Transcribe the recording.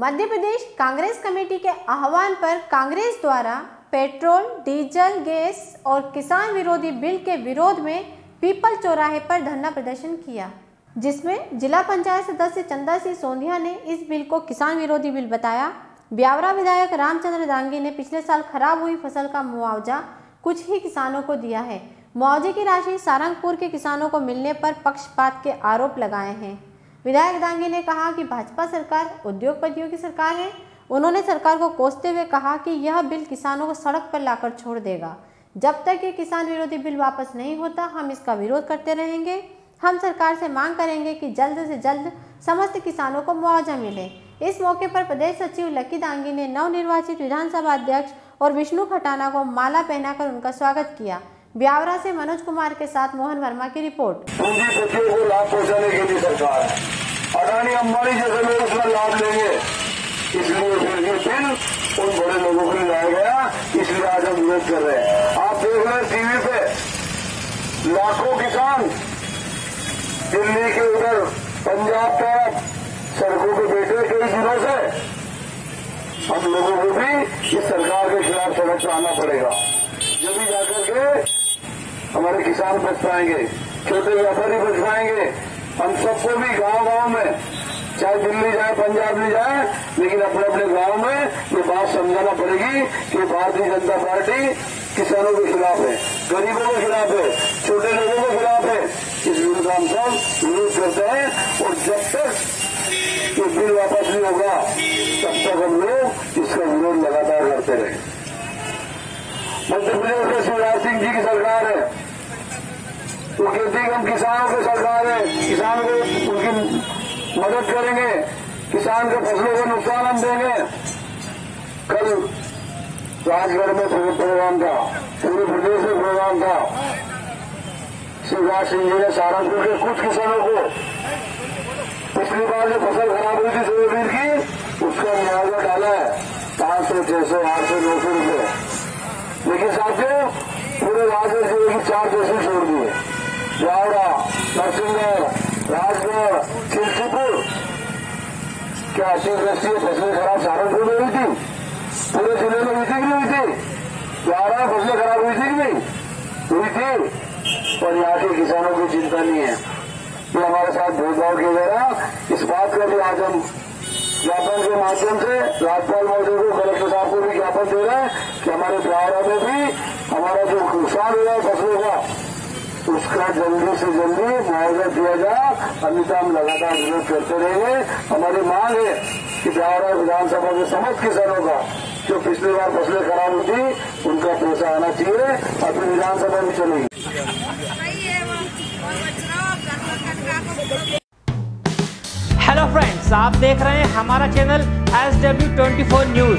Madhya Pradesh Congress committee के आह्वान पर कांग्रेस द्वारा पेट्रोल, डीजल, गैस और किसान विरोधी बिल के विरोध में पीपल चौराहे पर धरना प्रदर्शन किया, जिसमें जिला पंचायत सदस्य चंदासी सोंधिया ने इस बिल को किसान विरोधी बिल बताया। ब्यावरा विधायक रामचंद्र दांगी ने पिछले साल खराब हुई फसल का मुआवजा कुछ ही किसानों को दिया है। मुआवजे की राशि सहारनपुर के किसानों को मिलने पर पक्षपात के आरोप लगाए हैं। विधायक दांगी ने कहा कि भाजपा सरकार उद्योगपतियों की सरकार है। उन्होंने सरकार को कोसते हुए कहा कि यह बिल किसानों को सड़क पर लाकर छोड़ देगा। जब तक ये किसान विरोधी बिल वापस नहीं होता, हम इसका विरोध करते रहेंगे। हम सरकार से मांग करेंगे कि जल्द से जल्द समस्त किसानों को मुआवजा मिले। इस मौके पर प्रदेश सचिव लकी दांगी ने नवनिर्वाचित विधानसभा अध्यक्ष और विष्णु खटाना को माला पहनाकर उनका स्वागत किया। ब्यावरा से मनोज कुमार के साथ मोहन वर्मा की रिपोर्ट। को लाभ पहुँचाने के लिए सरकार अडानी अंबानी जैसे लोग उसका लाभ लेंगे, इसलिए उन बड़े लोगों को लाया गया, इसलिए आज हम विरोध कर रहे हैं। आप देख रहे हैं टीवी पे लाखों किसान दिल्ली के उधर पंजाब तरफ सड़कों के बेटे कई दिनों से। हम लोगों को भी इस सरकार के खिलाफ सड़क पर आना पड़ेगा, जब जाकर के हमारे किसान बच पाएंगे, छोटे व्यापारी बच पाएंगे। हम सबको भी गांव-गांव में, चाहे दिल्ली जाए, पंजाब में जाए, लेकिन अपने अपने गांव में ये बात समझाना पड़ेगी कि भारतीय जनता पार्टी किसानों के खिलाफ है, गरीबों के खिलाफ है, छोटे लोगों के खिलाफ है। इस विरोध हम सब विरोध करते हैं और जब तक ये बिल वापस नहीं होगा तब तक हम लोग इसका विरोध लगातार करते रहे। मध्य प्रदेश में शिवराज सिंह जी की सरकार है, वो कहती है कि हम किसानों की सरकार है, किसानों को उनकी मदद करेंगे, किसान के फसलों को नुकसान हम देंगे। कल राजगढ़ में प्रोग्राम था, पूरे प्रदेश में प्रोग्राम था। शिवराज सिंह जी ने सहारनपुर के कुछ किसानों को पिछली बार जो फसल खराब हुई थी सोयाबीन की, उसका मुआवजा डाला है 500, 600, 800, 900 रूपये। लेकिन साथियों, पूरे राजगढ़ जिले की 4 तहसील छोड़ दी है। ब्यावरा, नरसिंहगढ़, राजगढ़, किसीपुर, क्या अतिवृष्टि फसलें खराब सहारनपुर में हुई थी? पूरे जिले में हुई थी कि नहीं हुई थी? ब्यावरा फसलें खराब हुई थी कि नहीं हुई थी? और यहाँ के किसानों की चिंता नहीं है। ये हमारे साथ भेदभाव किया जा रहा। इस बात का भी आज हम ज्ञापन के माध्यम से राज्यपाल महोदय को, कलेक्टर साहब को भी ज्ञापन दे रहे हैं कि हमारे ब्यावरा में भी हमारा जो नुकसान हुआ है फसलों का, उसका जल्दी से जल्दी मुआवजा दिया जाए। अन्यथा हम लगातार विरोध करते रहेंगे। हमारी मांग है कि ब्यावरा विधानसभा के समस्त किसानों का जो पिछली बार फसलें खराब हुई थी उनका पैसा आना चाहिए, अपनी विधानसभा में चलेगी। हेलो फ्रेंड्स, आप देख रहे हैं हमारा चैनल SW24 न्यूज।